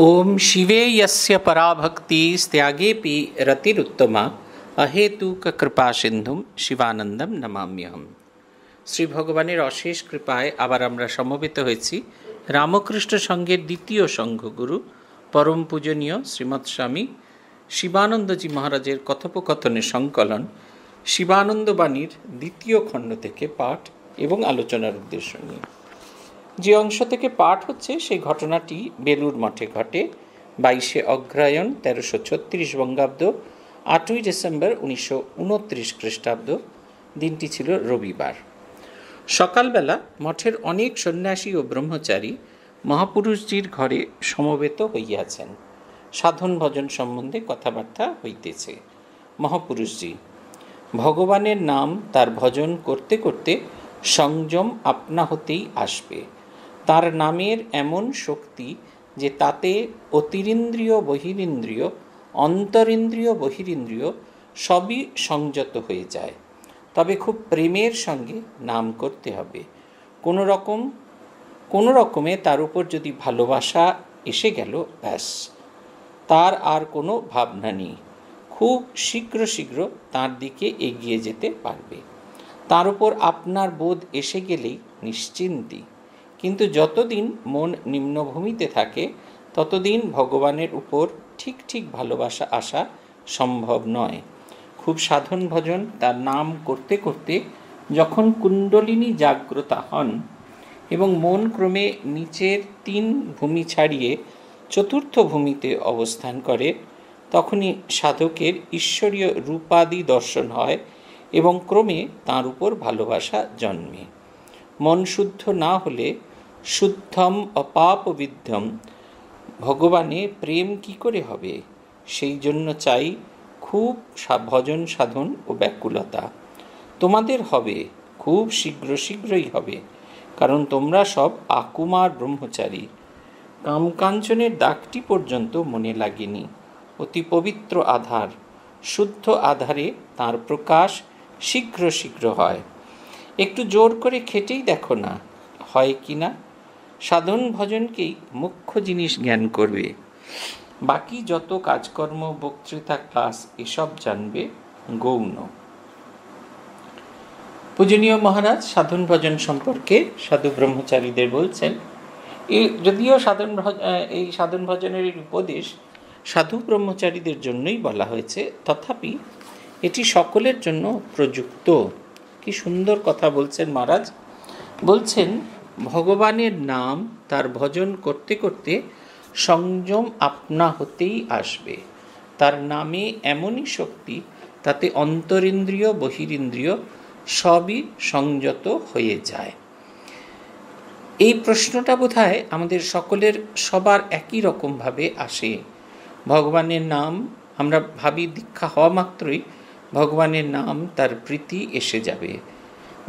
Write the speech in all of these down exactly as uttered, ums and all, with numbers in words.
ओम शिवे यस्य पराभक्ति त्यागेपि रतिरुत्तमा अहेतुक कृपा सिंधुम शिवानंदम नमाम्यहम। श्री भगवानेर अशेष कृपाय आबार आमरा समबेत होयेछि रामकृष्ण संघेर द्वितीय संघगुरु परम पूजनीय श्रीमत् स्वामी शिवानंदजी महाराजेर कथोपकथने संकलन शिवानंद बाणीर द्वितीय खंड थेके पाठ एवं आलोचनार उद्देश्य निये जे अंश थेके पाठ होच्छे सेई घटनाटी बेलूर मठे घटे बाईशे अग्रायण तेरशो छत्तीस बंगाब्द आठई डिसेम्बर उन्नीसशो उनत्रिश ख्रिस्टाब्द। दिनटी छिलो रविवार। सकाल बेला मठेर अनेक सन्यासी और ब्रह्मचारी महापुरुषजीर घरे समबेत हइयाछेन। साधन भजन सम्बन्धे कथाबार्ता हइतेछे। महापुरुषजी भगवानेर नाम तार भजन करते करते संयम अपना हतेई आसबे। तार नामेर एमन शक्ति जे ताते अतिरिंद्रिय बहिरिंद्रिय अंतरिंद्रिय बहिरिंद्रिय सबई संयत हये जाए। तबे खूब प्रेमेर संगे नाम करते हबे। कोनो रकम कोनो रकमे तार उपर जदि भालोबासा एसे गेल ब्यास तार आर कोनो भावना नेई। खूब शीघ्र शीघ्र तार दिके एगिये जेते पारबे। तार उपर आपनार बोध एसे गेलेई निश्चिंती। किन्तु যতদিন মন নিম্নভূমিতে থাকে ততদিন ভগবানের উপর ঠিক ঠিক ভালোবাসা আসা সম্ভব নয়। খুব সাধন ভজন তার নাম করতে করতে যখন কুণ্ডলিনী জাগ্রত হন এবং মন ক্রমে নিচের তিন ভূমি ছাড়িয়ে চতুর্থ ভূমিতে অবস্থান করে তখনই সাধকের ঈশ্বরীয় রূপাদি দর্শন হয় এবং ক্রমে তার উপর ভালোবাসা জন্মে। মন শুদ্ধ না হলে শুদ্ধম অপাপবিদ্ধম ভগবানে প্রেম কি করে হবে? সেই জন্য চাই খুব ভজন সাধন ও ব্যাকুলতা। তোমাদের হবে, খুব শীঘ্র শীঘ্রই হবে, কারণ তোমরা সব আকুমার ব্রহ্মচারী। কামকাঞ্চনের দাগটি পর্যন্ত মনে লাগেনি। অতি পবিত্র আধার, শুদ্ধ আধারে তার প্রকাশ শীঘ্র শীঘ্র হয়। একটু জোর করে খেটেই দেখো না হয় কি না। সাধন ভজনকেই মুখ্য জিনিস জ্ঞান করবে। বাকি যত কাজকর্ম, বক্তৃতা, ক্লাস এসব জানবে গৌণ। পূজনীয় মহারাজ সাধন ভজন সম্পর্কে সাধু ব্রহ্মচারীদের বলছেন। এই যদিও সাধন এই সাধন ভজনের উপদেশ সাধু ব্রহ্মচারীদের জন্যই বলা হয়েছে, তথাপি এটি সকলের জন্য প্রযুক্ত। কি সুন্দর কথা বলছেন মহারাজ। বলছেন ভগবানের নাম তার ভজন করতে করতে সংযম আপনা হতেই আসবে। তার নামে এমনই শক্তি তাতে অন্তরিন্দ্রিয় বহিরিন্দ্রিয় সবই সংযত হয়ে যায়। এই প্রশ্নটা বোধহয় আমাদের সকলের সবার একই রকমভাবে আসে। ভগবানের নাম আমরা ভাবি দীক্ষা হওয়া মাত্রই ভগবানের নাম তার প্রীতি এসে যাবে।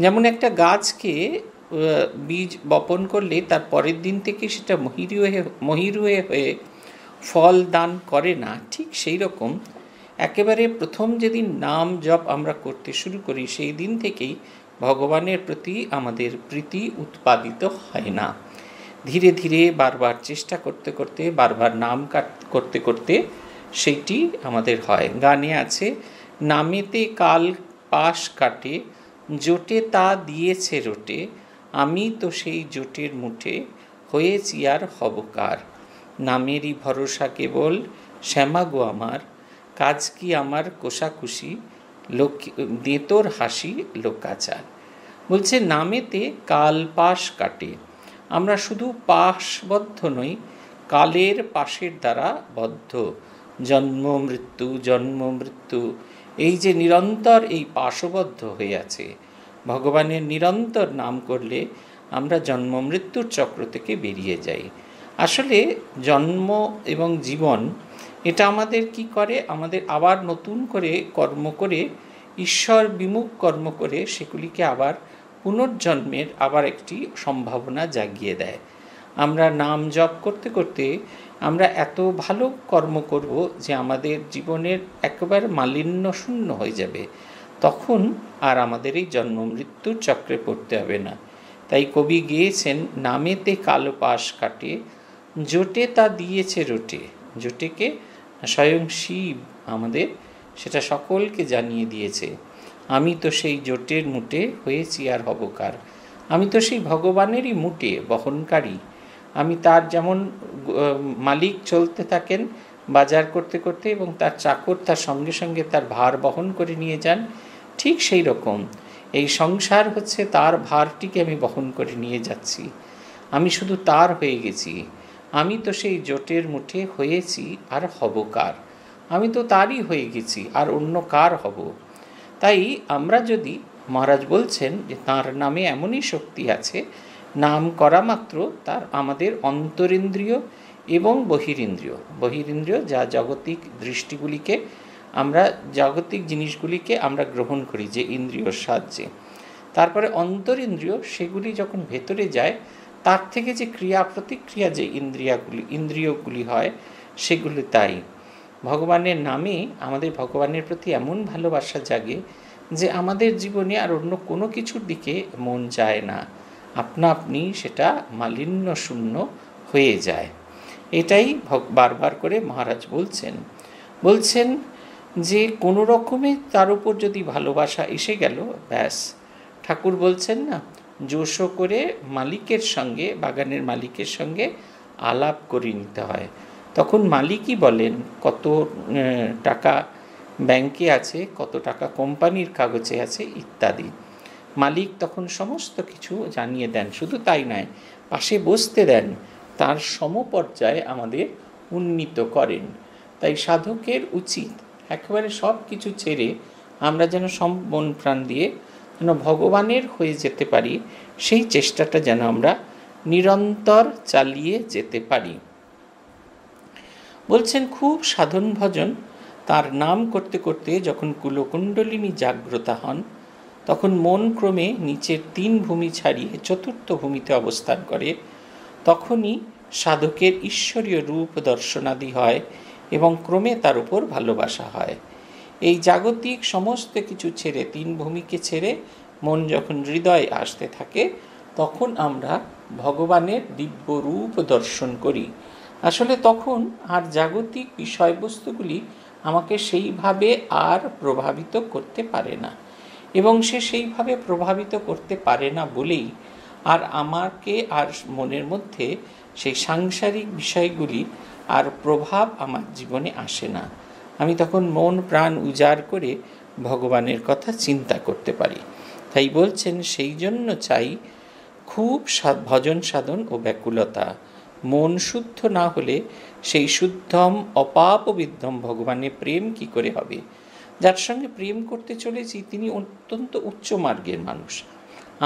যেমন একটা গাছকে বীজ বপন করলে তার পরের দিন থেকে সেটা মহিরুয়ে মহিরুয়ে হয়ে ফল দান করে না, ঠিক সেই রকম একেবারে প্রথম যেদিন নাম জপ আমরা করতে শুরু করি সেই দিন থেকেই ভগবানের প্রতি আমাদের প্রীতি উৎপাদিত হয় না। ধীরে ধীরে বারবার চেষ্টা করতে করতে বারবার নাম করতে করতে সেইটি আমাদের হয়। গানে আছে, নামেতে কাল পাশ কাটে জোটে তা দিয়েছে রোটে, আমি তো সেই জোটের মুঠে হয়েছি আর হবকার। নামেরই ভরসা কেবল শ্যামাগো আমার, কাজ কি আমার কোষাকুষি লোক দেতর হাসি লোকাচার। বলছে নামেতে কাল পাশ কাটে। আমরা শুধু পাশবদ্ধ নই, কালের পাশের দ্বারা বদ্ধ। জন্ম মৃত্যু জন্ম মৃত্যু এই যে নিরন্তর এই পাশবদ্ধ হয়ে আছে। ভগবানের নিরন্তর নাম করলে আমরা জন্ম মৃত্যুর চক্র থেকে বেরিয়ে যাই। আসলে জন্ম এবং জীবন এটা আমাদের কি করে? আমাদের আবার নতুন করে কর্ম করে, ঈশ্বর বিমুখ কর্ম করে সেগুলিকে আবার পুনর্জন্মের আবার একটি সম্ভাবনা জাগিয়ে দেয়। আমরা নাম জপ করতে করতে আমরা এত ভালো কর্ম করব যে আমাদের জীবনের একেবারে মালিন্য শূন্য হয়ে যাবে। তখন আর আমাদের এই জন্ম মৃত্যুর চক্রে পড়তে হবে না। তাই কবি গেয়েছেন, নামেতে কালো পাশ কাটে জোটে তা দিয়েছে রোটে। জোটেকে স্বয়ং শিব আমাদের সেটা সকলকে জানিয়ে দিয়েছে। আমি তো সেই জোটের মুটে হয়েছি আর হবকার। আমি তো সেই ভগবানেরই মুটে বহনকারী। আমি তার যেমন মালিক চলতে থাকেন বাজার করতে করতে এবং তার চাকর তার সঙ্গে সঙ্গে তার ভার বহন করে নিয়ে যান, ঠিক সেই রকম এই সংসার হচ্ছে তার ভারটিকে আমি বহন করে নিয়ে যাচ্ছি। আমি শুধু তার হয়ে গেছি। আমি তো সেই জোটের মুঠে হয়েছি আর হব কার। আমি তো তারই হয়ে গেছি আর অন্য কার হব। তাই আমরা যদি, মহারাজ বলছেন যে তাঁর নামে এমনই শক্তি আছে, নাম করা মাত্র তার আমাদের অন্তরেন্দ্রিয় এবং বহিরিন্দ্রিয়, বহিরিন্দ্রিয় যা জাগতিক দৃষ্টিগুলিকে আমরা জাগতিক জিনিসগুলিকে আমরা গ্রহণ করি যে ইন্দ্রিয়র সাহায্যে, তারপরে অন্তরেন্দ্রিয় সেগুলি যখন ভেতরে যায় তার থেকে যে ক্রিয়া প্রতিক্রিয়া যে ইন্দ্রিয়াগুলি ইন্দ্রিয়গুলি হয় সেগুলি। তাই ভগবানের নামে আমাদের ভগবানের প্রতি এমন ভালোবাসা জাগে যে আমাদের জীবনে আর অন্য কোনো কিছুর দিকে মন যায় না, আপনা আপনি সেটা মালিন্য শূন্য হয়ে যায়। এটাই বারবার করে মহারাজ বলছেন বলছেন যে কোনো রকমে তার উপর যদি ভালোবাসা এসে গেল, ব্যাস। ঠাকুর বলছেন না, জোশো করে মালিকের সঙ্গে, বাগানের মালিকের সঙ্গে আলাপ করে নিতে হয়। তখন মালিকই বলেন কত টাকা ব্যাংকে আছে, কত টাকা কোম্পানির কাগজে আছে ইত্যাদি। মালিক তখন সমস্ত কিছু জানিয়ে দেন। শুধু তাই নয়, পাশে বসতে দেন, তার সমপর্যায়ে আমাদের উন্নীত করেন। তাই সাধকের উচিত একেবারে সব কিছু ছেড়ে আমরা যেন সম্পূর্ণ প্রাণ দিয়ে যেন ভগবানের হয়ে যেতে পারি, সেই চেষ্টাটা যেন আমরা নিরন্তর চালিয়ে যেতে পারি। বলছেন খুব সাধন ভজন তার নাম করতে করতে যখন কুলকুণ্ডলিনী জাগ্রতা হন, তখন মন ক্রমে নিচের তিন ভূমি ছাড়িয়ে চতুর্থ ভূমিতে অবস্থান করে। তখনই সাধকের ঈশ্বরীয় রূপ দর্শনাদি হয় এবং ক্রমে তার উপর ভালোবাসা হয়। এই জাগতিক সমস্ত কিছু ছেড়ে, তিন ভূমিকে ছেড়ে মন যখন হৃদয়ে আসতে থাকে, তখন আমরা ভগবানের দিব্য রূপ দর্শন করি। আসলে তখন আর জাগতিক বিষয়বস্তুগুলি আমাকে সেইভাবে আর প্রভাবিত করতে পারে না, এবং সে সেইভাবে প্রভাবিত করতে পারে না বলেই আর আমাকে আর মনের মধ্যে সেই সাংসারিক বিষয়গুলি আর প্রভাব আমার জীবনে আসে না। আমি তখন মন প্রাণ উজাড় করে ভগবানের কথা চিন্তা করতে পারি। তাই বলছেন সেই জন্য চাই খুব ভজন সাধন ও ব্যাকুলতা। মন শুদ্ধ না হলে সেই শুদ্ধম অপাপবিদ্ধম ভগবানের প্রেম কি করে হবে? যার সঙ্গে প্রেম করতে চলেছি তিনি অত্যন্ত উচ্চ মার্গের মানুষ।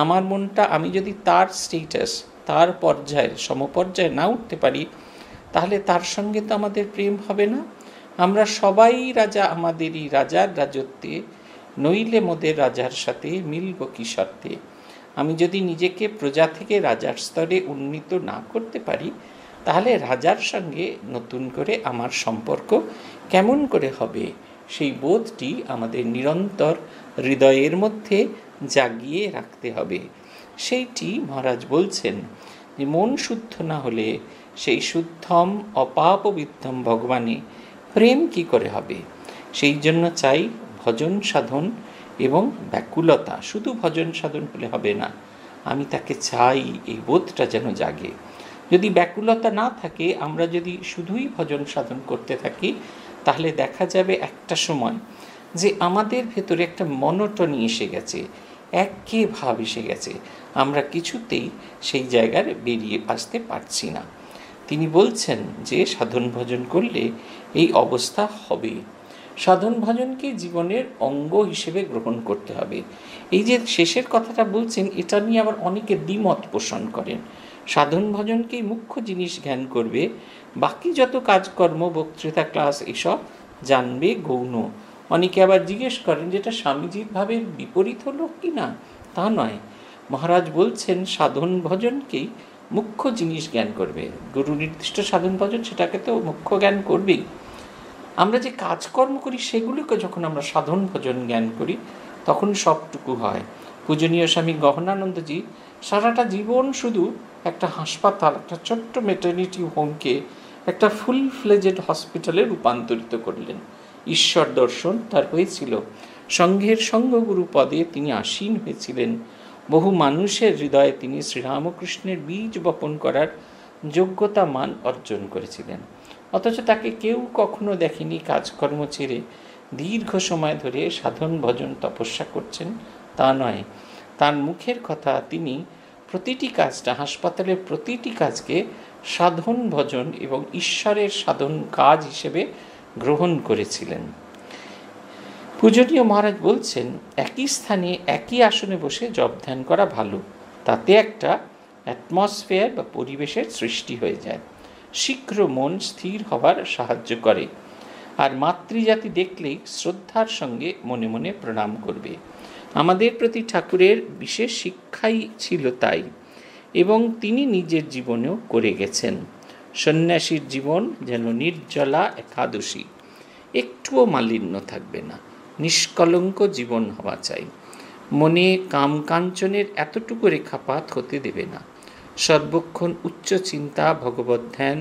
আমার মনটা, আমি যদি তার স্টেটাস, তার পর্যায়ে সমপর্যায়ে না উঠতে পারি, তাহলে তার সঙ্গে তো আমাদের প্রেম হবে না। আমরা সবাই রাজা আমাদেরই, রাজার রাজত্বে নইলে মোদের রাজার সাথে মিলব কি শর্তে? আমি যদি নিজেকে প্রজা থেকে রাজার স্তরে উন্নীত না করতে পারি, তাহলে রাজার সঙ্গে নতুন করে আমার সম্পর্ক কেমন করে হবে? সেই বোধটি আমাদের নিরন্তর হৃদয়ের মধ্যে জাগিয়ে রাখতে হবে। সেইটি মহারাজ বলছেন যে মন শুদ্ধ না হলে সেই শুদ্ধম অপাপবিদ্ধম ভগবানে প্রেম কি করে হবে? সেই জন্য চাই ভজন সাধন এবং ব্যাকুলতা। শুধু ভজন সাধন হলে হবে না, আমি তাকে চাই, এই বোধটা যেন জাগে। যদি ব্যাকুলতা না থাকে, আমরা যদি শুধুই ভজন সাধন করতে থাকি, তাহলে দেখা যাবে একটা সময় যে আমাদের ভেতরে একটা মনোটনি এসে গেছে, একঘেয়ে ভাব এসে গেছে, আমরা কিছুতেই সেই জায়গার বেরিয়ে আসতে পারছি না। তিনি বলছেন যে সাধন ভজন করলে এই অবস্থা হবে। সাধন ভজনকে জীবনের অঙ্গ হিসেবে গ্রহণ করতে হবে। এই যে শেষের কথাটা বলছেন, এটা নিয়ে আবার অনেকে দ্বিমত পোষণ করেন। সাধন ভজনকেই মুখ্য জিনিস জ্ঞান করবে, বাকি যত কাজকর্ম, বক্তৃতা, ক্লাস এসব জানবে গৌণ। অনেকে আবার জিজ্ঞেস করেন যেটা স্বামীজির ভাবের বিপরীত হলো কি না? তা নয়, মহারাজ বলছেন সাধন ভজনকেই মুখ্য জিনিস জ্ঞান করবে। গুরু নির্দিষ্ট সাধন ভজন সেটাকে তো মুখ্য জ্ঞান করবেই। আমরা যে কাজকর্ম করি সেগুলিকে যখন আমরা সাধন ভজন জ্ঞান করি, তখন সবটুকু হয়। पूजनीय स्वामी गहनानंद जी साराटा जीवन शुधु एक हासपाताल एक छोट्ट मेटर्निटी होम के एक फुल फ्लेजेड हस्पिटाले रूपान्तरित करलें। ईश्वर दर्शन तार हयेछिल। संघेर संघगुरु पदे तिनि आसीन हयेछिलेन। बहु मानुषेर हृदये तिनि श्रीरामकृष्णेर बीज बपन करार योग्यता मान अर्जन करेछिलेन। अथच ताके केउ कखनो देखेनि काजकर्म छेड़े दीर्घ समय धरे साधन भजन तपस्या करछेन। ता नय, तार मुखेर कथा तिनि प्रतिटी काजटा हासपातालेर प्रतिटी काजके साधन भजन एवं ईश्वरेर साधन काज हिसेबे ग्रहण करेछिलेन। पूजनीय महाराज बोलছেন একই স্থানে একই আসনে বসে জপ ধ্যান করা ভালো, তাতে একটা অ্যাটমসফিয়ার বা পরিবেশের সৃষ্টি হয়ে যায়, শীঘ্র মন স্থির হওয়ার সাহায্য করে। আর মাতৃজাতি দেখলেই শ্রদ্ধার সঙ্গে মনে মনে প্রণাম করবে। আমাদের প্রতি ঠাকুরের বিশেষ শিক্ষাই ছিল তাই, এবং তিনি নিজের জীবনেও করে গেছেন। সন্ন্যাসীর জীবন যেন নির্জলা একাদশী, একটুও মালিন্য থাকবে না, নিষ্কলঙ্ক জীবন হওয়া চাই। মনে কামকাঞ্চনের এতটুকু রেখাপাত হতে দেবে না। সর্বক্ষণ উচ্চ চিন্তা, ভগবত ধ্যান,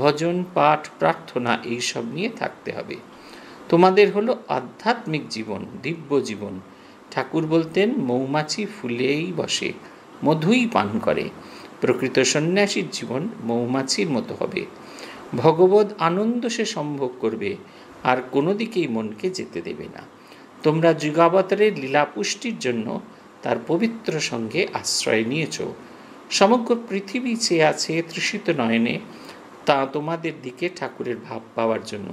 ভজন, পাঠ, প্রার্থনা এইসব নিয়ে থাকতে হবে। তোমাদের হলো আধ্যাত্মিক জীবন, দিব্য জীবন। ঠাকুর বলতেন মৌমাছি ফুলেই বসে, মধুই পান করে। প্রকৃত সন্ন্যাসীর জীবন মৌমাছির মতো হবে, ভগবত আনন্দ সে সম্ভোগ করবে, আর কোনো দিকেই মনকে যেতে দেবে না। তোমরা যুগাবতারের লীলাপুষ্টির জন্য তার পবিত্র সঙ্গে আশ্রয় নিয়েছ। সমগ্র পৃথিবী চেয়ে আছে তৃষিত নয়নে তা তোমাদের দিকে ঠাকুরের ভাব পাওয়ার জন্য।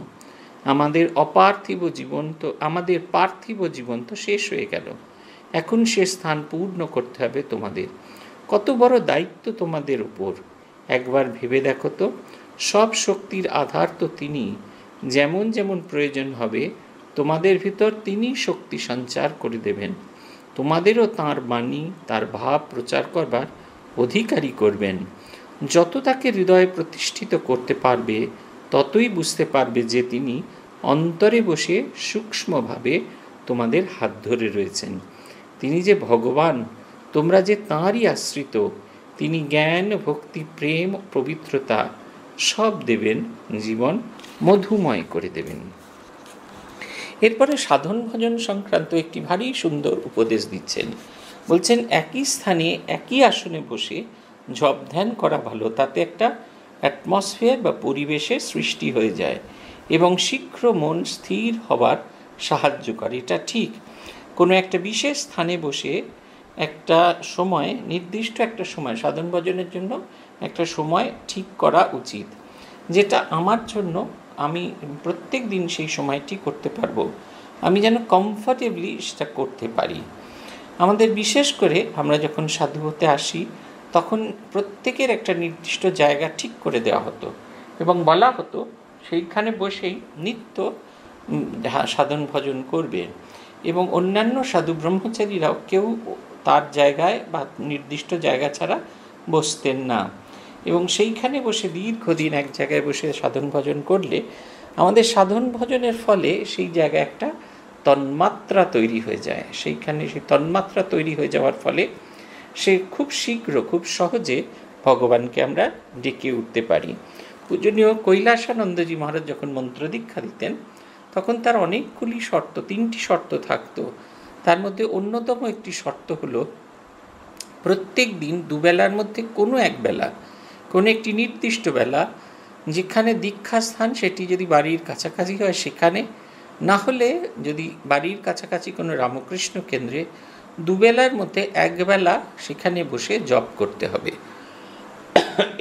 আমাদের অপার্থিব জীবন তো আমাদের পার্থিব জীবন তো শেষ হয়ে গেল, এখন সে স্থান পূর্ণ করতে হবে তোমাদের। কত বড় দায়িত্ব তোমাদের উপর, একবার ভেবে দেখো তো। সব শক্তির আধার তো তিনি, যেমন যেমন প্রয়োজন হবে তোমাদের ভিতর তিনি শক্তি সঞ্চার করে দেবেন। তোমাদেরও তাঁর বাণী, তার ভাব প্রচার করবার অধিকারী করবেন। যত তাকে হৃদয়ে প্রতিষ্ঠিত করতে পারবে ততই বুঝতে পারবে যে তিনি অন্তরে বসে সূক্ষ্মভাবে তোমাদের হাত ধরে রয়েছেন। তিনি যে ভগবান, তোমরা যে তাঁরই আশ্রিত। তিনি জ্ঞান, ভক্তি, প্রেম, পবিত্রতা সব দেবেন, জীবন মধুময় করে দেবেন। এরপরে সাধন ভজন সংক্রান্ত একটি ভারী সুন্দর উপদেশ দিচ্ছেন। বলছেন একই স্থানে একই আসনে বসে জপ ধ্যান করা ভালো, তাতে একটা অ্যাটমসফিয়ার বা পরিবেশের সৃষ্টি হয়ে যায় এবং শীঘ্র মন স্থির হবার সাহায্য করে। এটা ঠিক, কোনো একটা বিশেষ স্থানে বসে একটা সময়, নির্দিষ্ট একটা সময় সাধন ভজনের জন্য একটা সময় ঠিক করা উচিত, যেটা আমার জন্য আমি প্রত্যেক দিন সেই সময়টি করতে পারবো, আমি যেন কমফর্টেবলি সেটা করতে পারি। আমাদের বিশেষ করে আমরা যখন সাধু হতে আসি তখন প্রত্যেকের একটা নির্দিষ্ট জায়গা ঠিক করে দেওয়া হতো এবং বলা হতো সেইখানে বসেই নিত্য সাধন ভজন করবে, এবং অন্যান্য সাধু ব্রহ্মচারীরাও কেউ তার জায়গায় বা নির্দিষ্ট জায়গা ছাড়া বসতেন না। এবং সেইখানে বসে দীর্ঘদিন এক জায়গায় বসে সাধন ভজন করলে আমাদের সাধন ভজনের ফলে সেই জায়গায় একটা তন্মাত্রা তৈরি হয়ে যায়। সেইখানে সেই তন্মাত্রা তৈরি হয়ে যাওয়ার ফলে সে খুব শীঘ্র, খুব সহজে ভগবানকে আমরা ডেকে উঠতে পারি। পূজনীয় কৈলাসানন্দজি মহারাজ যখন মন্ত্র দীক্ষা দিতেন তখন তার অনেকগুলি শর্ত, তিনটি শর্ত থাকতো। তার মধ্যে অন্যতম একটি শর্ত হলো প্রত্যেক দিন দুবেলার মধ্যে কোনো এক বেলা, কোনো একটি নির্দিষ্ট বেলা, যেখানে দীক্ষাস্থান সেটি যদি বাড়ির কাছাকাছি হয় সেখানে, না হলে যদি বাড়ির কাছাকাছি কোনো রামকৃষ্ণ কেন্দ্রে, দুবেলার মধ্যে একবেলা সেখানে বসে জপ করতে হবে।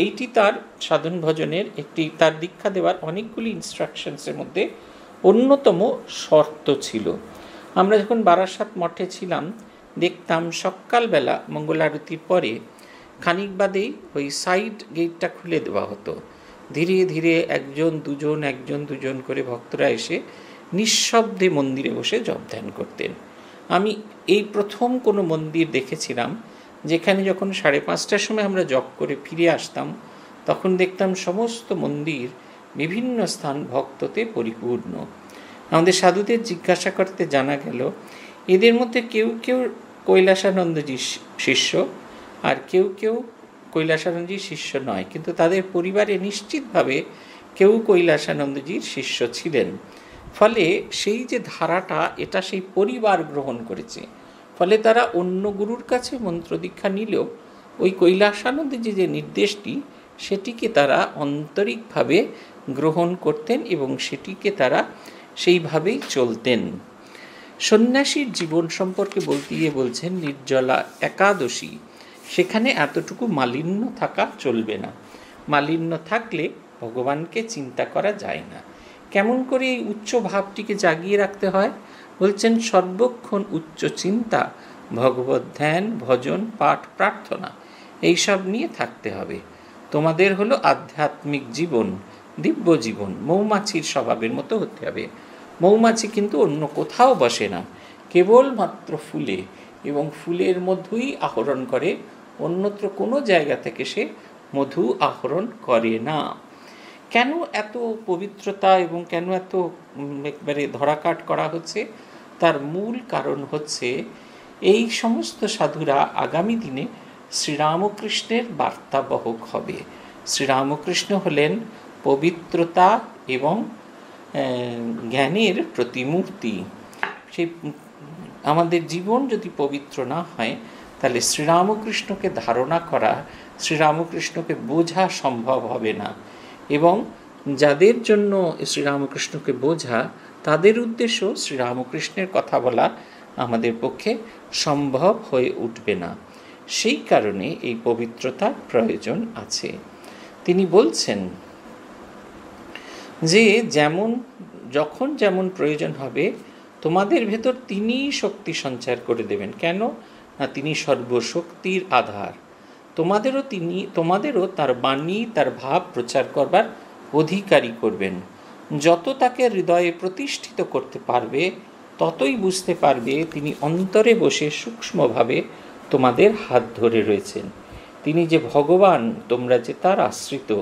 এইটি তার সাধন ভজনের একটি, তার দীক্ষা দেওয়ার অনেকগুলি ইনস্ট্রাকশনসের মধ্যে অন্যতম শর্ত ছিল। আমরা যখন বারাসাত মঠে ছিলাম দেখতাম সকালবেলা মঙ্গল আরতির পরে খানিক বাদেই ওই সাইড গেটটা খুলে দেওয়া হতো। ধীরে ধীরে একজন দুজন একজন দুজন করে ভক্তরা এসে নিঃশব্দে মন্দিরে বসে জপ ধ্যান করতেন। আমি এই প্রথম কোনো মন্দির দেখেছিলাম যেখানে যখন সাড়ে পাঁচটার সময় আমরা জপ করে ফিরে আসতাম তখন দেখতাম সমস্ত মন্দির, বিভিন্ন স্থান ভক্ততে পরিপূর্ণ। আমাদের সাধুদের জিজ্ঞাসা করতে জানা গেল এদের মধ্যে কেউ কেউ कैलासानंदजी शिष्य और क्यों क्यों कैलासानंदजी शिष्य नय किन्तु तादेर परिवारे निश्चितभावे केउ कैलासानंदजी शिष्य छिलेन फले सेई जे धाराटा एटा सेई परिवार ग्रहण करेछे फले तारा अन्य गुरुर काछे मंत्र दीक्षा निलेओ ओई कैलासानंदजी जे निर्देशटी सेटिके तारा आंतरिकभावे ग्रहण करतेन एबं सेटिके तारा सेइभावेई चलतेन। सन्न्यासीर जीवन सम्पर्के बोलते गिये बोलछेन निर्जला एकादशी सेखाने एतटुकु मालिन्य थाका चलबे ना, मालिन्य थाकले भगवान के चिंता करा जाए ना। केमन करे एई उच्च भावटिके जागिए राखते हय बोलछेन सर्वक्षण उच्च चिंता भगवत ध्यान भजन पाठ प्रार्थना एई सब निये थाकते हबे। तोमादेर हलो आध्यात्मिक जीवन दिव्य जीवन मौमाछिर स्वभावेर मतो होते हबे। मौमाछी किन्तु अन्य कोथाओ बसे ना, केवलमात्र फुले एवं फुलेर मधुई आहरण करे, अन्यत्र कोनो जायगा थेके से मधु आहरण करे ना। केन एत पवित्रता एवं केन एत एकबारे धराकाट करा होच्छे तार मूल कारण होच्छे एई समस्त साधुरा आगामी दिने श्रीरामकृष्णेर बार्ता बहक हबे। श्रीरामकृष्ण हलेन पवित्रता एवं ज्ञानेर प्रतिमूर्ति। से आमादेर जीवन यदि पवित्र ना हय ताहले श्रीरामकृष्ण के धारणा करा श्रीरामकृष्ण के बोझा सम्भव हबे ना एवं जादेर जन्य श्रीरामकृष्ण के बोझा तादेर उद्देश्य श्रीरामकृष्णेर कथा बला आमादेर पक्षे सम्भव हये उठबे ना। सेई कारणे एई पवित्रता प्रयोजन आछे। तिनि बोलछेन जे जेमन जखन जेमन प्रयोजन हबे तोमादेर भेतर तिनिई शक्ति संचार करे देबेन। केन ना तिनि सर्वशक्तिर आधार। तोमादेरो तिनि तोमादेरो तार बाणी तार भाव प्रचार करबार अधिकारी करबेन। जत ताके हृदये प्रतिष्ठित करते पारबे ततई बुझते पारबे तिनि अंतरे बसे सूक्ष्मभावे तोमादेर हाथ धरे रयेछेन। तिनि जे भगवान तोमरा जे तार आश्रित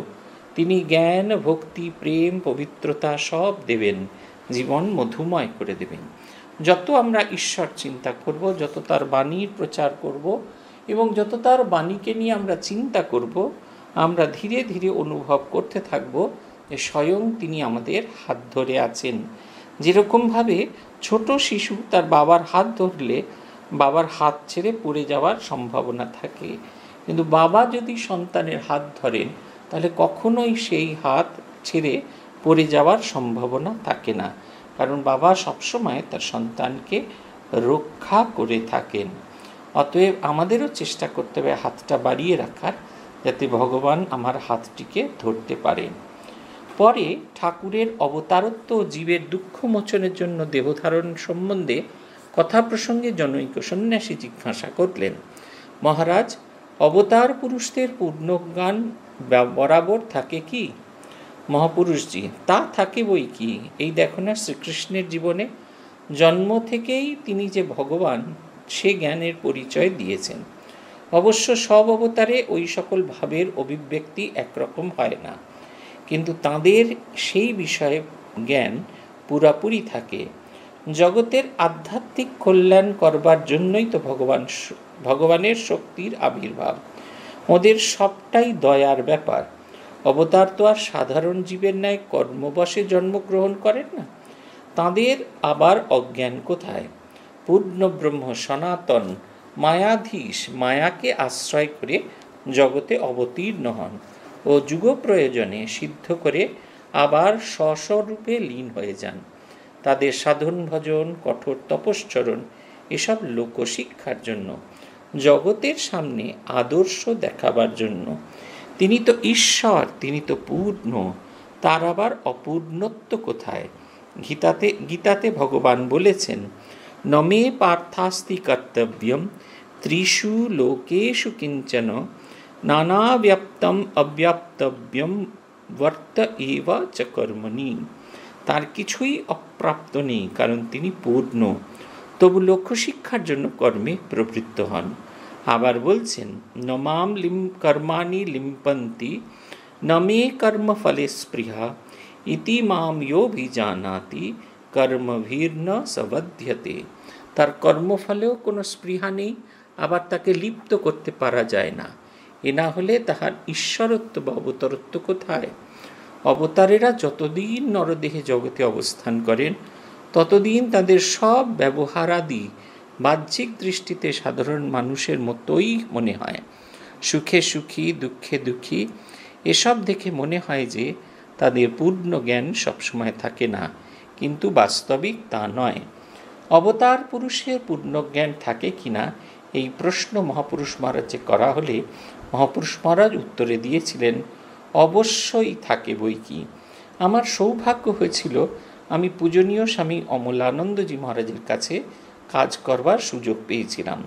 तिनि ज्ञान भक्ति प्रेम पवित्रता सब देवेन, जीवन मधुमय करे देवेन। जत आमरा ईश्वर चिंता करब, जत तार बाणीर प्रचार करब एवं जत तार बाणीके निये आमरा चिंता करब आमरा धीरे धीरे अनुभव करते थाकब जे स्वयं तिनि आमादेर हाथ धरे आछेन। जेरकम भावे छोट शिशु तार बाबार हाथ धरले बाबार हाथ छेड़े पड़े जावार सम्भावना थाके, किन्तु बाबा यदि सन्तानेर हाथ धरेन ताहले कखनोई सेई हाथ छेड़े पड़े जावार सम्भावना थाके ना, कारण बाबा सब समय तार सन्तानके रक्षा करे थाकेन। अतएव आमादेरो चेष्टा करते हबे हाथटा बाड़िये राखार जाते भगवान आमार हाथटिके धरते पारेन। परे ठाकुरेर अवतारत्व जीवेर दुःख मोचनेर जन्य देहधारण सम्बन्धे कथा प्रसंगे जनैक सन्न्यासी जिज्ञासा करलेन, महाराज अवतार पुरुषदेर पूर्णज्ञान बराबर थाके कि? महापुरुषजी ता थाके बोई कि, एई देखो ना श्रीकृष्णेर जीवने जन्म थेकेई तिनि जे भगवान से ज्ञानेर परिचय दियेछेन। अवश्य सब अवतारे ओई सकल भावेर अभिव्यक्ति एकरकम हय ना, किन्तु तादेर सेई विषये ज्ञान पुरापुरि थाके। जगतेर आध्यात्मिक कल्याण करबार जन्यई तो भगवान भगवानेर शक्तिर आविर्भाव। ओदेर सबटाई दयार ब्यापार। अवतार तो आर साधारण जीवेर न्याय कर्मवशे जन्मग्रहण करेन ना, तादेर आबार अज्ञान कोथाय? पूर्ण ब्रह्म सनातन मायाधीश माया के आश्रय करे जगते अवतीर्ण हन और जुग प्रयोजने सिद्ध करे आबार स्वस्वरूपे लीन हये जान। तादेर साधन भजन कठोर तपस्चरण एसब लोकशिक्षार जन्य, जगतेर सामने आदर्श देखाबार जन्य। तिनि तो ईश्वर, तिनि तो पूर्ण, तार आबार अपूर्णत्व कोथाय? गीताते गीताते भगवान बोलेछेन न मे पार्थास्ति कर्तव्यम त्रिषु लोकेषु किंचन नाना व्याप्तम अव्याप्तव्यम वर्त एव च कर्मणि। तार किछुई अप्राप्त नहीं, कारण तिनि पूर्ण, तबु लोकशिक्षार जन्य कर्मे प्रवृत्त हन। आबार बोलछेन न माम लिम कर्माणि लिम्पन्ति न मे कर्म फले स्पृहा इति माम यो भी जानाति कर्मभिर्न सवध्यते। তার কর্মফলেও কোনো স্পৃহা নেই, আবার তাকে লিপ্ত করতে পারা যায় না। এ না হলে তাহার ঈশ্বরত্ব বা অবতারত্ব কোথায়? অবতারেরা যতদিন নরদেহে জগতে অবস্থান করেন ততদিন তাদের সব ব্যবহারাদি বাহ্যিক দৃষ্টিতে সাধারণ মানুষের মতোই মনে হয়। সুখে সুখী, দুঃখে দুঃখী, এসব দেখে মনে হয় যে তাদের পূর্ণ জ্ঞান সবসময় থাকে না, কিন্তু বাস্তবিক তা নয়। অবতার পুরুষের পূর্ণ জ্ঞান থাকে কিনা এই প্রশ্ন মহাপুরুষ মহারাজকে করা হলে মহাপুরুষ মহারাজ উত্তরে দিয়েছিলেন, অবশ্যই থাকে বই কি। আমার সৌভাগ্য হয়েছিল আমি পূজনীয় স্বামী অমলানন্দজি মহারাজের কাছে কাজ করবার সুযোগ পেয়েছিলাম।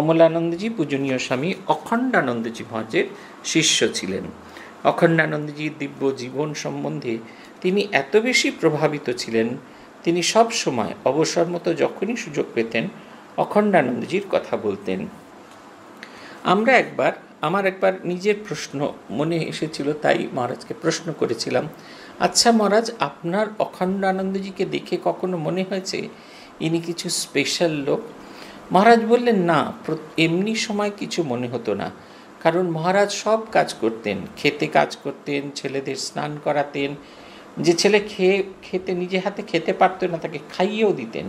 অমলানন্দজি পূজনীয় স্বামী অখণ্ডানন্দজি মহারাজের শিষ্য ছিলেন। অখণ্ডানন্দজির দিব্য জীবন সম্বন্ধে তিনি এত বেশি প্রভাবিত ছিলেন, তিনি সব সময় অবসর মতো যখনই সুযোগ পেতেন অখণ্ডানন্দজির কথা বলতেন। আমরা একবার আমার একবার নিজের প্রশ্ন মনে এসেছিল, তাই মহারাজকে প্রশ্ন করেছিলাম, আচ্ছা মহারাজ, আপনার অখণ্ডানন্দজিকে দেখে কখনো মনে হয়েছে ইনি কিছু স্পেশাল লোক? মহারাজ বললেন, না, এমনি সময় কিছু মনে হতো না, কারণ মহারাজ সব কাজ করতেন, খেতে কাজ করতেন, ছেলেদের স্নান করাতেন, যে ছেলে খেয়ে খেতে নিজে হাতে খেতে পারত না তাকে খাইয়েও দিতেন,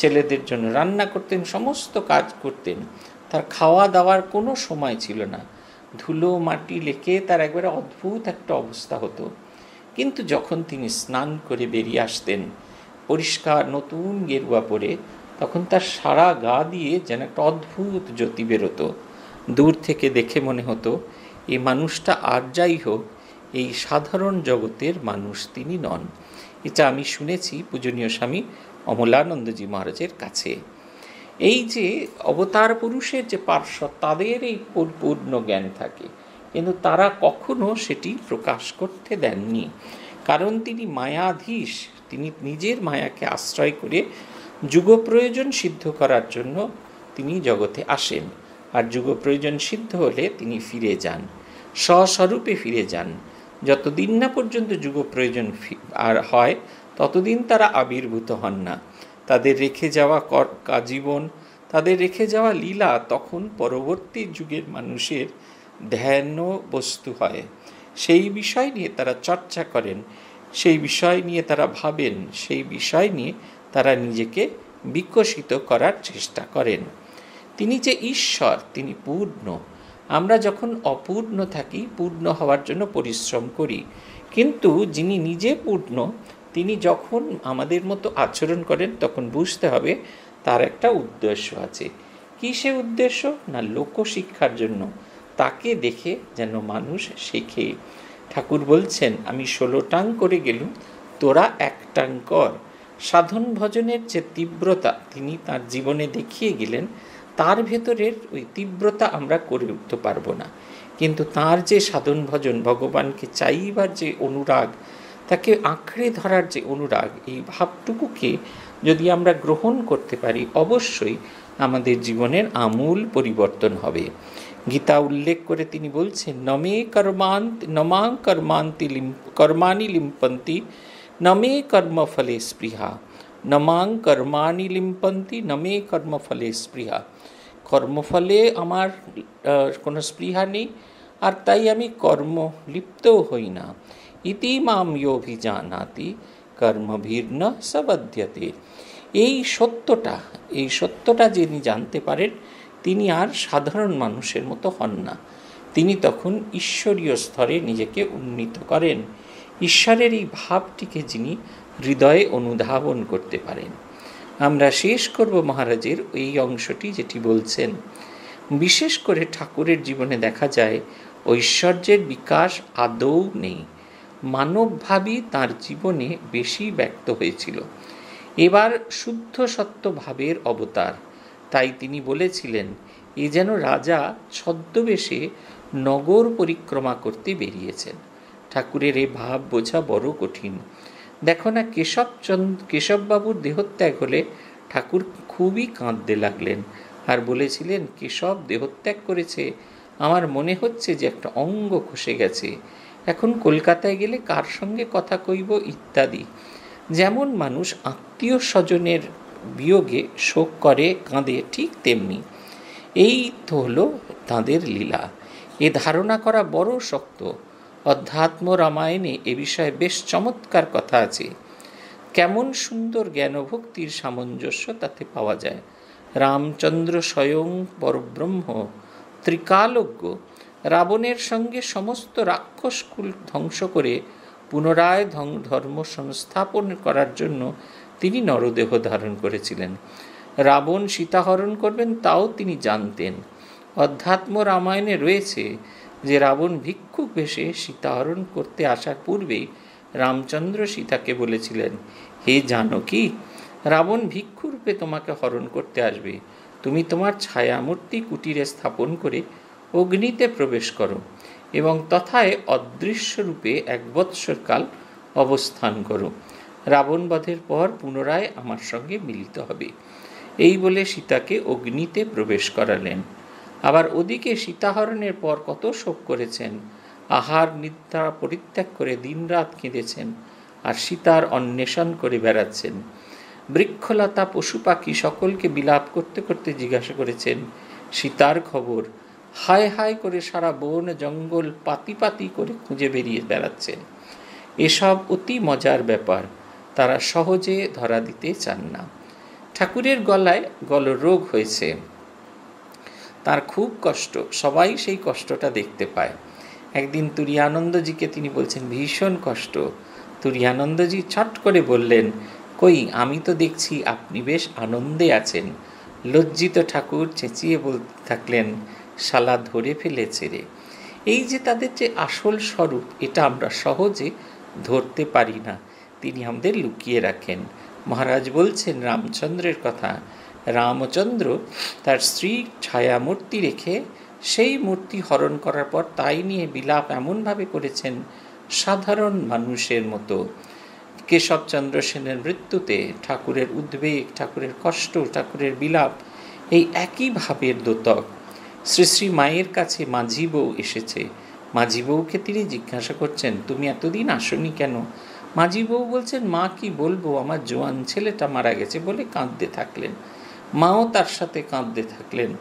ছেলেদের জন্য রান্না করতেন, সমস্ত কাজ করতেন। তার খাওয়া দাওয়ার কোনো সময় ছিল না, ধুলো মাটি লেকে তার একবারে অদ্ভুত একটা অবস্থা হতো। কিন্তু যখন তিনি স্নান করে বেরিয়ে আসতেন পরিষ্কার নতুন গেরুয়া পরে, তখন তার সারা গা দিয়ে যেন একটা অদ্ভুত জ্যোতি বেরোতো। দূর থেকে দেখে মনে হতো এই মানুষটা আর যাই হোক এই সাধারণ জগতের মানুষ তিনি নন। এটা আমি শুনেছি পূজনীয় স্বামী অমলানন্দজি মহারাজের কাছে। এই যে অবতার পুরুষের যে পার্শ্ব, তাদের এই পূর্ণ জ্ঞান থাকে, কিন্তু তারা কখনো সেটি প্রকাশ করতে দেননি, কারণ তিনি মায়াধীশ। তিনি নিজের মায়াকে আশ্রয় করে যুগপ্রয়োজন সিদ্ধ করার জন্য তিনি জগতে আসেন, আর যুগপ্রয়োজন সিদ্ধ হলে তিনি ফিরে যান, স্বস্বরূপে ফিরে যান। যতদিন না পর্যন্ত যুগপ্রয়োজন আর হয় ততদিন তারা আবির্ভূত হন না। তাদের রেখে যাওয়া জীবন, তাদের রেখে যাওয়া লীলা তখন পরবর্তী যুগের মানুষের ধ্যান বস্তু হয়। সেই বিষয় নিয়ে তারা চর্চা করেন, সেই বিষয় নিয়ে তারা ভাবেন, সেই বিষয় নিয়ে তারা নিজেকে বিকশিত করার চেষ্টা করেন। তিনি যে ঈশ্বর, তিনি পূর্ণ। আমরা যখন অপূর্ণ থাকি পূর্ণ হওয়ার জন্য পরিশ্রম করি, কিন্তু যিনি নিজে পূর্ণ তিনি যখন আমাদের মতো আচরণ করেন তখন বুঝতে হবে তার একটা উদ্দেশ্য আছে। কী সে উদ্দেশ্য? না, লোকশিক্ষার জন্য। তাকে দেখে যেন মানুষ শেখে। ঠাকুর বলছেন, আমি ষোলো টাং করে গেলুম তোরা এক টাং কর। সাধন ভজনের যে তীব্রতা তিনি তার জীবনে দেখিয়ে গেলেন, তার ভেতরের ওই তীব্রতা আমরা করে উঠতে পারবো না, কিন্তু তার যে সাধন ভজন, ভগবানকে চাইবার যে অনুরাগ, তাকে আঁকড়ে ধরার যে অনুরাগ, এই ভাবটুকুকে যদি আমরা গ্রহণ করতে পারি অবশ্যই আমাদের জীবনের আমূল পরিবর্তন হবে। গীতা উল্লেখ করে তিনি বলছেন, নমে কর্মান্ত নমাং কর্মান্তি কর্মাণি লিম্পন্তি নমে কর্মফলে স্পৃহা, নমাং কর্মাণি লিম্পন্তি নমে কর্মফলে স্পৃহা। কর্মফলে আমার কোনো স্পৃহা নেই, আর তাই আমি কর্ম লিপ্তও হই না। ইতি মাম যোভি জানাতি কর্মভীর্ণ সবধ্যতে। এই সত্যটা, এই সত্যটা যিনি জানতে পারেন তিনি আর সাধারণ মানুষের মতো হন না, তিনি তখন ঈশ্বরীয় স্তরে নিজেকে উন্নীত করেন। ঈশ্বরের এই ভাবটিকে যিনি হৃদয়ে অনুধাবন করতে পারেন। আমরা শেষ করব মহারাজের এই অংশটি যেটি বলছেন, বিশেষ করে ঠাকুরের জীবনে দেখা যায় ঐশ্বর্যের বিকাশ আদৌ নেই, মানবভাবই তার জীবনে বেশি ব্যক্ত হয়েছিল। এবার শুদ্ধ সত্য ভাবের অবতার, তাই তিনি বলেছিলেন এ যেন রাজা ছদ্মবেশে নগর পরিক্রমা করতে বেরিয়েছেন। ঠাকুরের এ ভাব বোঝা বড় কঠিন। দেখো না, কেশবচন্দ্র কেশববাবুর দেহত্যাগ হলে ঠাকুর খুবই কাঁদতে লাগলেন আর বলেছিলেন, কেশব দেহত্যাগ করেছে, আমার মনে হচ্ছে যে একটা অঙ্গ খসে গেছে, এখন কলকাতায় গেলে কার সঙ্গে কথা কইব ইত্যাদি। যেমন মানুষ আত্মীয় স্বজনের वियोगे शोक करे काँदे ठीक तेमनी यही तो हलो तादेर लीला। ये धारणा करा बड़ो शक्त। अध्यात्म रामायणे ए विषय बेश चमत्कार कथा आछे। केमन सुंदर ज्ञानभक्तिर सामंजस्य ताते पावा जाय। रामचंद्र स्वयं परब्रह्म त्रिकालज्ञ रावणेर संगे समस्त राक्षसकुल ध्वंस करे पुनराय धर्म संस्थापन करार जन्य तिनी नरदेह धारण करेछिलेन। रावण सीताहरण करबेन ताओ तिनी जानतेन। अध्यात्म रामायणे रयेछे जे रावण भिक्षुक भेषे सीताहरण करते आसार पूर्वेई रामचंद्र सीताके बोलेछिलेन, हे जानकी, रावण भिक्षु रूपे तोमाके हरण करते आसबे। तुमी तोमार छायामूर्ति कुटीरे स्थापन करे अग्निते प्रवेश करो एवं तथाय अदृश्य रूपे एक बत्सरकाल अवस्थान करो। रावण बधेर पर पुनराय आमार संगे मिलित हबे। एई बोले सीताके अग्निते प्रवेश करालेन। आबार ओदिके सीताहरणेर पर कत शोक करेछेन। आहार निद्रा परित्याग करे दिन रात केंदेछेन आर सीतार अन्वेषण करे बेड़ाच्छेन। वृक्षलता पशु पाखी सकल के बिलाप करते करते जिज्ञासा करेछेन सीतार खबर। हाय हाय करे सारा बन जंगल पाती पाती करे खुंजे बेरिये बेड़ाच्छेन। एसब अति मजार ब्यापार तारा सहजे धरा दिते चान ना। ठाकुरेर गलाय गलरोग हयेछे, तार खूब कष्ट, सबाई सेई कष्टटा देखते पाय। एकदिन तुरियानंदजीके तिनि बोलछेन भीषण कष्ट। तुरियानंदजी छट करे बोललेन, कई आमी तो देखछी आपनि बेश आनंदे आछेन। लज्जित ठाकुर चेचिए बोलते थाकलेन, शाला धरे फेलेछे रे। एई जे तादेर जे आसल स्वरूप एटा आमरा सहजे धरते पारि ना, तिनि आमादेर लुकिये राखेन। महाराज बोलछेन रामचंद्रेर कथा, रामचंद्र तार स्त्री छाया मूर्ति रेखे सेई मूर्ति हरण करार पर ताई निये बिलाप एमन भावे करेछेन साधारण मानुषेर मतो। केशव चंद्र सेनेर मृत्युते ठाकुरेर उद्वेग, ठाकुरेर कष्ट, ठाकुरेर बिलाप एई एकई भावेर दोतक। श्री श्री मायेर काछे माझी बऊ एसेछे। माझी बऊके तिनि जिज्ञासा करछेन, तुमि एतदिन आसोनि केन? माझी बऊ बोलछेन, मा कि बोलबो, आमार जवान छेलेटा मारा गेछे बोले कांदते थाकलेन। माओ तार साथे कांदते थाकलेन।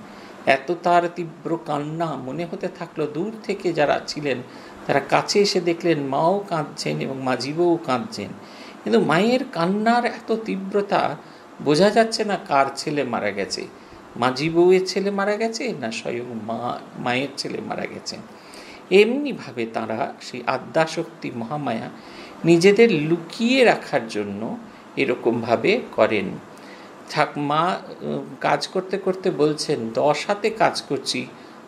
एत तार तीव्र कान्ना मने होते थाकलो। दूर थेके जारा छिलेन तारा काछे एसे देखलेन माओ कांदछेन एबं माझी बऊ कांदछेन। किन्तु मायेर कान्नार एत तीव्रता बोझा जाच्छे ना कार छेले मारा गेछे, माझी बऊयेर छेले मारा गेछे ना स्वयं मा मायेर छेले मारा गेछे। एमनि भावे तारा सेई आद्याशक्ति महामाया निजेদের লুকিয়ে রাখার জন্য এরকম ভাবে করেন। ঠাকুমা কাজ করতে করতে বলছেন, দশ হাতে কাজ করছি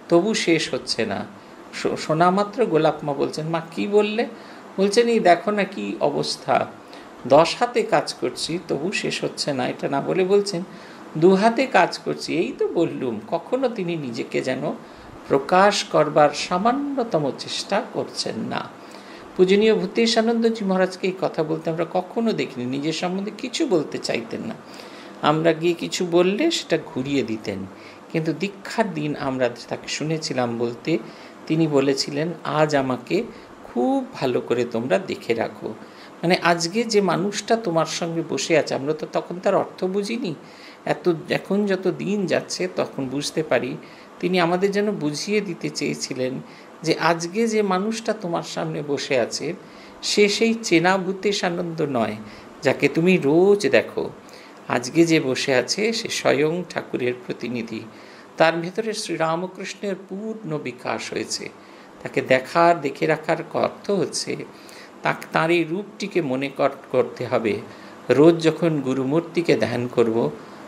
তবু শেষ হচ্ছে না। শোনা মাত্র গোলাপমা বলছেন, মা কি বললে? বলছেন, এই দেখো না কি অবস্থা, দশ হাতে কাজ করছি তবু শেষ হচ্ছে না। এটা না বলে বলছেন দু হাতে কাজ করছি। এই তো বললুম। কখনো তিনি নিজেকে যেন প্রকাশ করবার সামান্যতম চেষ্টা করছেন না। पूजनीय भूतेशानंद जी महाराज के कथा बोलते आमरा कखनो देखिनि। निजे सम्बन्धे किछु बोलते चाइतेन ना। आमरा गिये किछु बोलले सेटा घुरिये दितेन। किन्तु दीक्षार दिन आमरा ताके शुनेछिलाम बोलते, तिनि बोलेछिलेन, आज आमाके खूब भालो करे तोमरा देखे राखो। माने आजके जे मानुषटा तोमार संगे बसे आछे आमरा तो तखन तार अर्थ बुझिनि। एत एखन जत दिन जाच्छे तखन बुझते पारि। तिनि आमादेर जेन बुझिये दिते चेयेछिलेन जे आजके जे मानुषटा तोमार सामने बसे आछे से सेई चेना भूतेशानंद नय जाके तुमी रोज देखो। आजके जे बसे आछे से स्वयं ठाकुरेर प्रतिनिधि। तार भितरे श्री रामकृष्णेर पूर्ण विकास हयेछे। ताके देखार देखे राखार अर्थ हच्छे ताके तार एई रूपटिके मने करते हबे। रोज जखन गुरुमूर्तिके ध्यान करब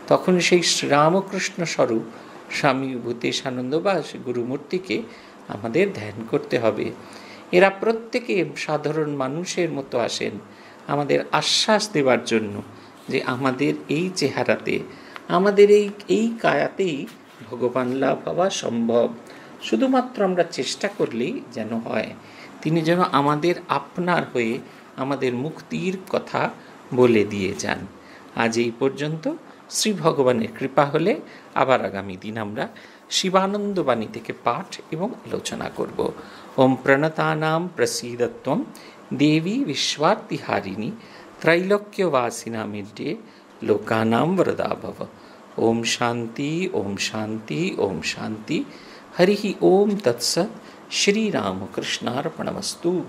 तखन सेई श्रीरामकृष्ण स्वरूप स्वामी भूतेशानंद बा सेई गुरुमूर्तिके आमादेर ध्यान करते हबे। एरा प्रत्येके साधारण मानुषेर मतो आसेन आमादेर आश्वास देवार जन्य जे आमादेर एई चेहाराते, आमादेर एई एई कायातेई भगवान लाभ हवा सम्भव। शुधुमात्र आमरा चेष्टा करलेई जेन हय। तिनि जेन आमादेर आपनार हये आमादेर मुक्तिर कथा बोले दिये जान। आज एई पर्यन्त। श्री भगवानेर कृपा होले आबार आगामी दिन आमरा शिवानंद वाणी थेके पाठ एवं आलोचना करब। ओम प्रणतानां प्रसीदत्वं देवी विश्वार्तिहारिणी त्रैलोक्यवासिनां मिड्ये लोकानाम वरदा भव। ओम शांति ओम शांति ओम शांति। हरि ओम तत्सत्। श्री रामकृष्णार्पणमस्तु।